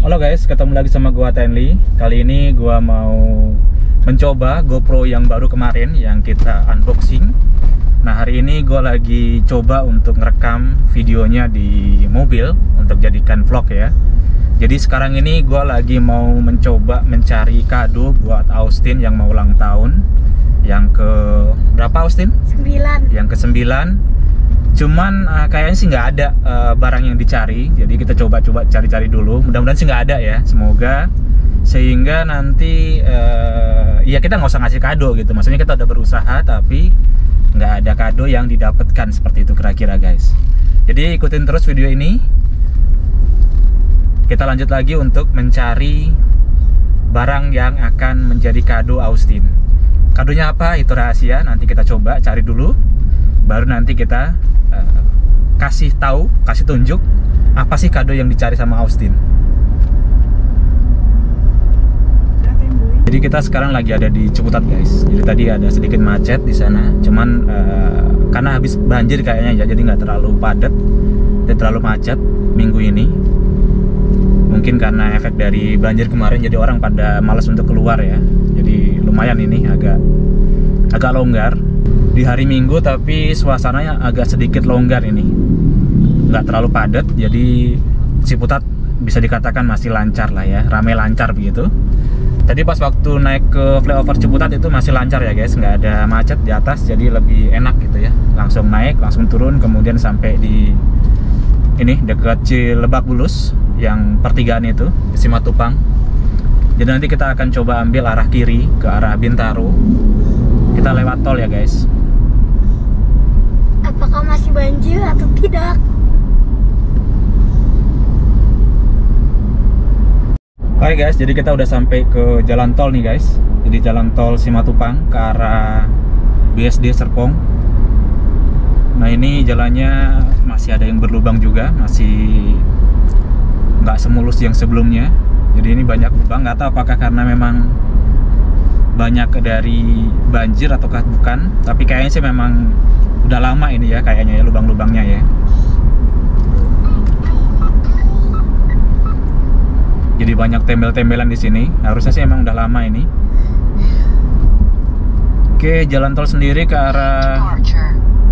Halo guys, ketemu lagi sama gua Tanly. Kali ini gua mau mencoba GoPro yang baru kemarin yang kita unboxing. Nah, hari ini gua lagi coba untuk ngerekam videonya di mobil untuk jadikan vlog ya. Jadi sekarang ini gua lagi mau mencoba mencari kado buat Austin yang mau ulang tahun. Yang ke berapa Austin? 9. Yang ke-9. Cuman kayaknya sih nggak ada barang yang dicari, jadi kita coba-coba cari-cari dulu. Mudah-mudahan sih nggak ada ya, semoga, sehingga nanti ya kita nggak usah ngasih kado gitu. Maksudnya kita udah berusaha tapi nggak ada kado yang didapatkan, seperti itu kira-kira guys. Jadi ikutin terus video ini. Kita lanjut lagi untuk mencari barang yang akan menjadi kado Austin. Kadonya apa? Itu rahasia, nanti kita coba cari dulu. Baru nanti kita kasih tahu, kasih tunjuk apa sih kado yang dicari sama Austin. Jadi kita sekarang lagi ada di Ciputat guys. Jadi tadi ada sedikit macet di sana, cuman karena habis banjir kayaknya ya, jadi nggak terlalu padat, tidak terlalu macet minggu ini. Mungkin karena efek dari banjir kemarin, jadi orang pada malas untuk keluar ya. Jadi lumayan ini agak longgar. Di hari Minggu tapi suasananya agak sedikit longgar ini, nggak terlalu padat, jadi Ciputat bisa dikatakan masih lancar lah ya, ramai lancar begitu. Tadi pas waktu naik ke flyover Ciputat itu masih lancar ya guys, nggak ada macet di atas, jadi lebih enak gitu ya. Langsung naik, langsung turun, kemudian sampai di ini dekat Lebak Bulus yang pertigaan itu, Simatupang. Jadi nanti kita akan coba ambil arah kiri ke arah Bintaro. Kita lewat tol ya guys. Apakah masih banjir atau tidak? Oke guys, jadi kita udah sampai ke jalan tol nih guys. Jadi jalan tol Simatupang ke arah BSD Serpong. Nah ini jalannya masih ada yang berlubang juga, masih nggak semulus yang sebelumnya. Jadi ini banyak lubang, nggak tahu apakah karena memang banyak dari banjir ataukah bukan. Tapi kayaknya sih memang udah lama ini ya, kayaknya ya lubang-lubangnya ya. Jadi banyak tembel-tembelan di sini. Harusnya sih emang udah lama ini. Oke, jalan tol sendiri ke arah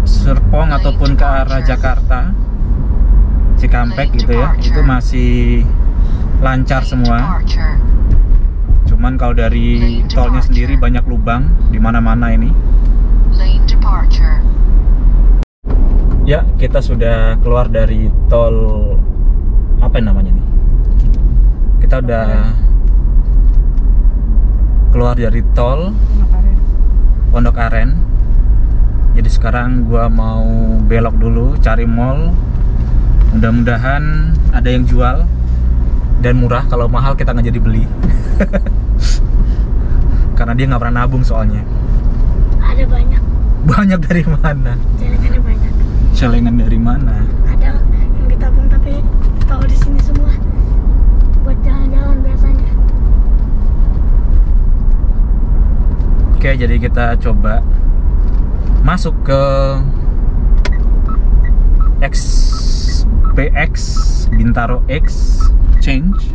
Serpong ataupun ke arah Jakarta, Cikampek gitu ya, itu masih lancar semua. Cuman kalau dari tolnya sendiri banyak lubang di mana-mana ini. Ya, kita sudah keluar dari tol, apa namanya nih? Kita udah keluar dari tol Pondok Aren. Jadi sekarang gua mau belok dulu cari mall. Mudah-mudahan ada yang jual dan murah. Kalau mahal kita nggak jadi beli. Karena dia nggak pernah nabung soalnya. Ada banyak dari mana? Jalan-jalan banyak. Celengan dari mana? Ada yang ditabung tapi tahu di sini semua buat jalan-jalan biasanya. Oke, jadi kita coba masuk ke Bintaro Exchange.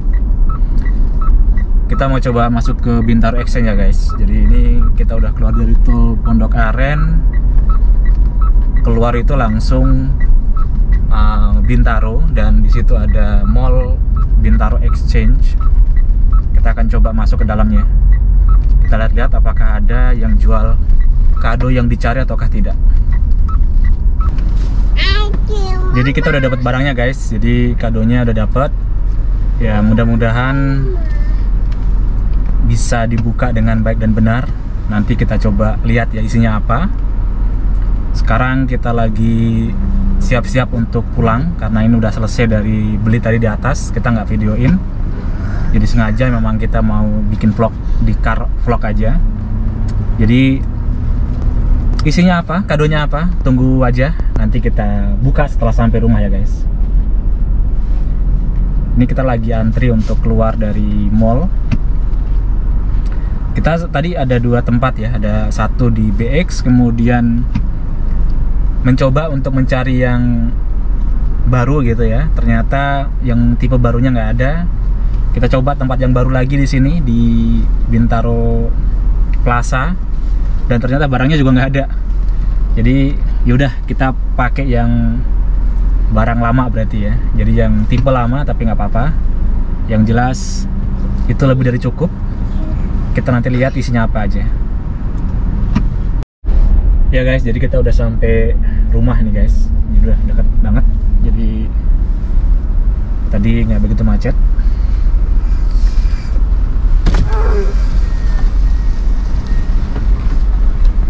Kita mau coba masuk ke Bintaro Exchange ya guys. Jadi ini kita udah keluar dari tol Pondok Aren. Keluar itu langsung Bintaro, dan disitu ada mall Bintaro Exchange. Kita akan coba masuk ke dalamnya. Kita lihat-lihat apakah ada yang jual kado yang dicari ataukah tidak. Jadi kita udah dapat barangnya guys. Jadi kadonya udah dapat. Ya mudah-mudahan bisa dibuka dengan baik dan benar. Nanti kita coba lihat ya isinya apa. Sekarang kita lagi siap-siap untuk pulang karena ini udah selesai dari beli tadi di atas, kita nggak videoin. Jadi sengaja memang kita mau bikin vlog di car vlog aja. Jadi isinya apa, kadonya apa, tunggu aja. Nanti kita buka setelah sampai rumah ya guys. Ini kita lagi antri untuk keluar dari mall. Kita tadi ada dua tempat ya, ada satu di BX, kemudian mencoba untuk mencari yang baru gitu ya. Ternyata yang tipe barunya nggak ada. Kita coba tempat yang baru lagi di sini di Bintaro Plaza, dan ternyata barangnya juga nggak ada. Jadi yaudah kita pakai yang barang lama berarti ya. Jadi yang tipe lama, tapi nggak apa-apa. Yang jelas itu lebih dari cukup. Kita nanti lihat isinya apa aja. Ya guys, jadi kita udah sampai rumah nih guys. Jadi udah deket banget. Jadi tadi nggak begitu macet.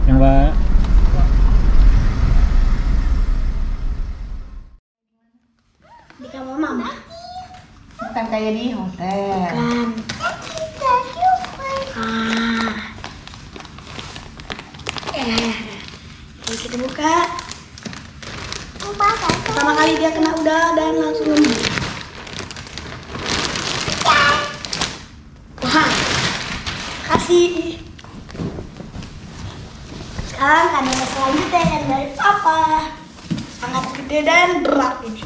Yang Pak. Di kamar mama. Bukan kayak di hotel. Bukan. Ah. Kita buka. Pertama kali dia kena udara dan langsung nembus. Wah, kasih. Sekarang ada selanjutnya yang dari papa. Sangat gede dan berat ini.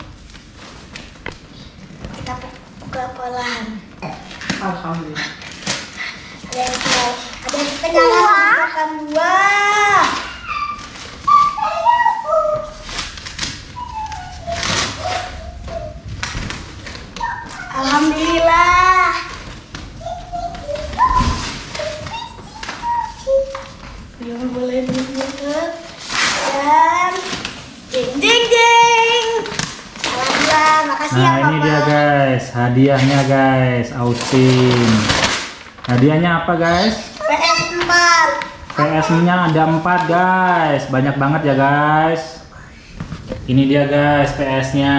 Kita buka perlahan. Alhamdulillah. Ada yang kenyang makan buah. Alhamdulillah. Yang boleh dilihat dan jeng jeng jeng. Alhamdulillah, makasih ya Papa. Nah ini dia guys, hadiahnya guys, Austin. Hadiahnya apa guys? PS4. PS-nya ada 4 guys, banyak banget ya guys. Ini dia guys PS-nya.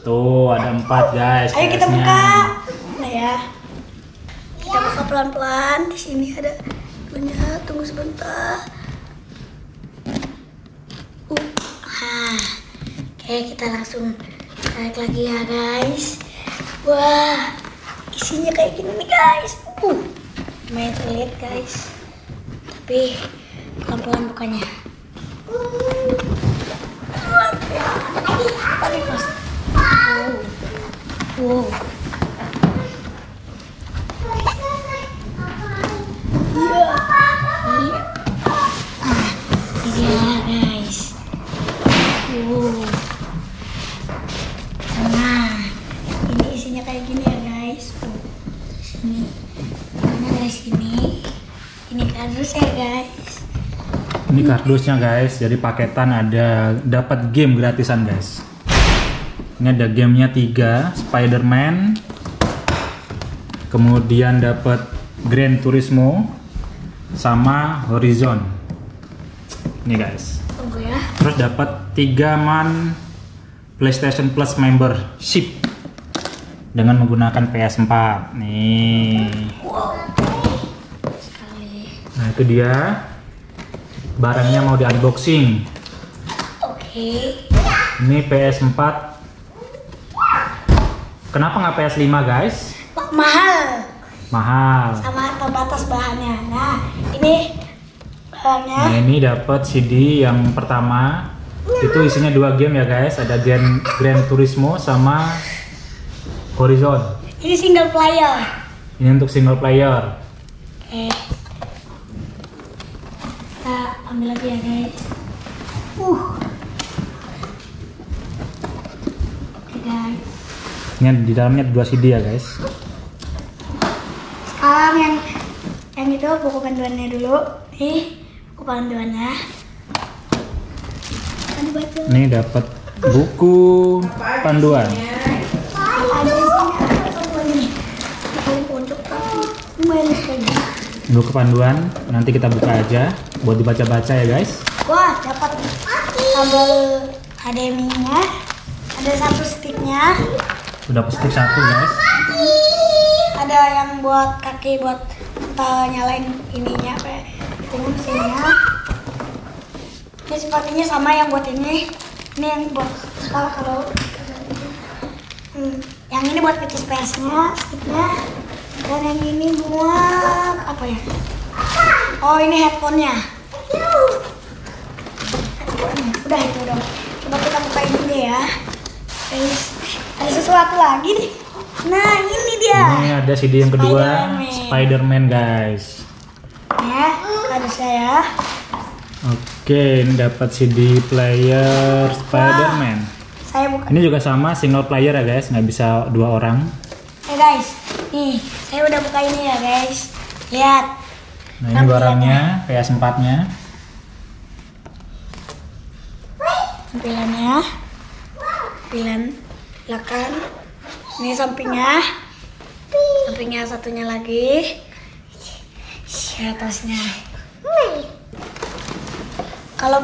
Tuh ada 4 guys. Ayo kita buka. Nah ya. Kita buka pelan-pelan. Di sini ada punya. Tunggu sebentar. Oke, kita langsung tarik lagi ya guys. Wah, isinya kayak gini nih guys. Lumayan terlihat guys. Tapi pelan-pelan bukanya. Wow. Iya. Iya guys. Wow. Nah, ini isinya kayak gini ya guys. Sini. Mana dari sini? Ini kardus ya guys. Ini kardusnya guys. Jadi paketan ada dapat game gratisan guys. Ini ada gamenya 3, Spider-Man, kemudian dapat Gran Turismo, sama Horizon. Ini guys. Tunggu ya. Terus dapat 3 month PlayStation Plus membership dengan menggunakan PS4. Nih. Wow. Sekali. Nah itu dia. Barangnya mau di unboxing. Oke. Ini PS4. Kenapa nggak PS5 guys? Mahal. Mahal. Sama terbatas bahannya. Nah ini bahannya. Nah ini dapat CD yang pertama. Itu isinya 2 game ya guys. Ada Gran Turismo sama Horizon. Ini single player. Ini untuk single player. Oke. Kita ambil lagi ya guys. Oke guys. Ini di dalamnya 2 CD ya guys. Sekarang yang itu buku panduannya dulu. Ini buku panduannya. Ini dapat buku panduan. Buku panduan nanti kita buka aja buat dibaca-baca ya guys. Wah, dapat kabel HDMI-nya. Ada satu sticknya. Udah pasti 1 guys. Ada yang buat kaki buat nyalain ininya kayak fungsinya. Ini sepertinya sama yang buat ini. Ini yang buat kalau yang ini buat pecah PS-nya, sticknya. Dan yang ini buat apa ya? Oh ini headphone-nya. Udah itu dong. Coba kita bukain dulu ya. Guys. Ada sesuatu lagi nih. Nah, ini dia. Ini ada CD yang kedua, Spider-Man guys. Ya, ada saya. Oke, ini dapat CD player Spider-Man. Saya buka. Ini juga sama single player ya guys, nggak bisa dua orang. Hey guys, nih saya udah buka ini ya guys. Lihat. Nah ini barangnya, PS4-nya. Tampilannya, tampilan belakang. Ini sampingnya, sampingnya satunya lagi. Di atasnya. Kalau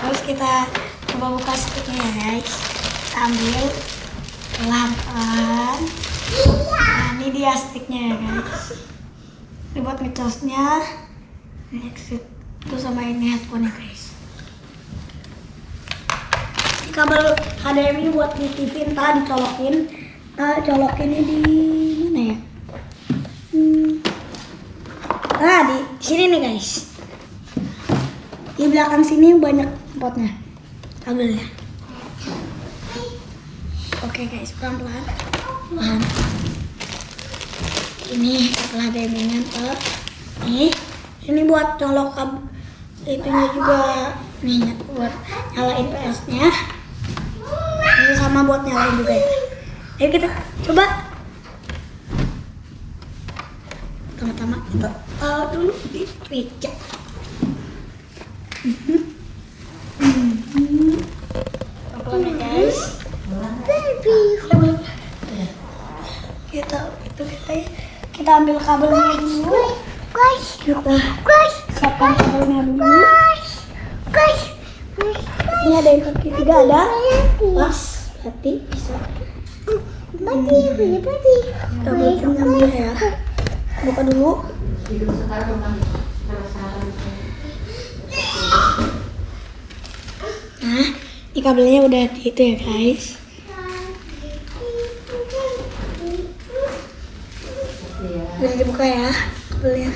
harus kita coba buka sticknya guys, ambil pelan-pelan. Nah, ini dia sticknya guys, ini buat ngecosnya, ini exit itu sama ini headphone guys. Ini kabel HDMI buat di TV, entah dicolokin, colokinnya di mana ya? Nah, di sini nih guys. Di belakang sini banyak potnya, kabelnya. Oke guys, pelan-pelan. Ini setelah HDMI-nya tuh. Nih, ini buat colok kabel itunya juga. Nih buat nyalain PS-nya. Ini sama buat nyalain juga. Ayo kita coba. Pertama-tama kita taruh dulu di meja. Pelan-pelan guys. Kita ambil kabelnya dulu. Kita siapkan kabelnya dulu. Ini ada yang kaki tiga, ada. Pas, berarti bisa. Kabelnya nyambung ya. Buka dulu. Nah, ini kabelnya udah di itu ya guys. Udah dibuka ya kabelnya.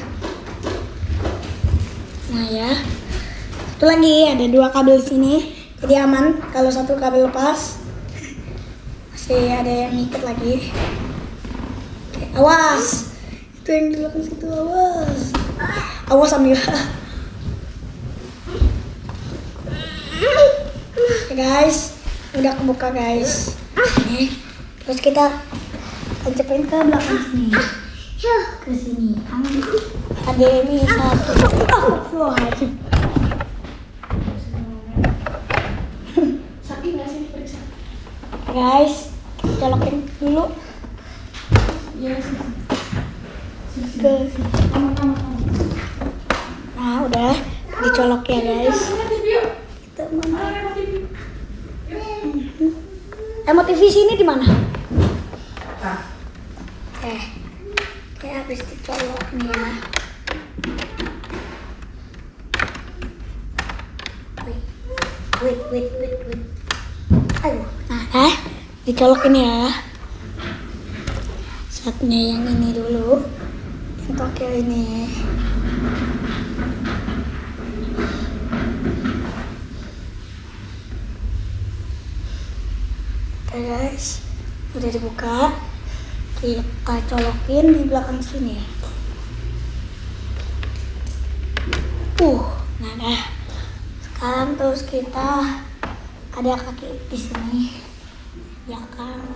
Nah ya, satu lagi ada dua kabel di sini, jadi aman kalau satu kabel lepas. Masih ada yang ngikat lagi. Oke, awas. Itu yang di belakang situ, awas. Awas ambil. Okay guys, udah kebuka guys. Nih, terus kita tancepin ke belakang sini. Ke sini. HDMI 1. Sakit nggak sih diperiksa? Guys, colokin dulu. Ke nah, udah dicolok ya guys. Kita mau remote TV sini di mana? Kayak habis dicolok nih ya. Wait. Aduh. Nah, dicolokin ya. Saatnya yang ini dulu. Yang tokyo ini. Oke guys, udah dibuka, kita colokin di belakang sini. Nah dah. Sekarang terus kita ada kaki di sini, ya kan?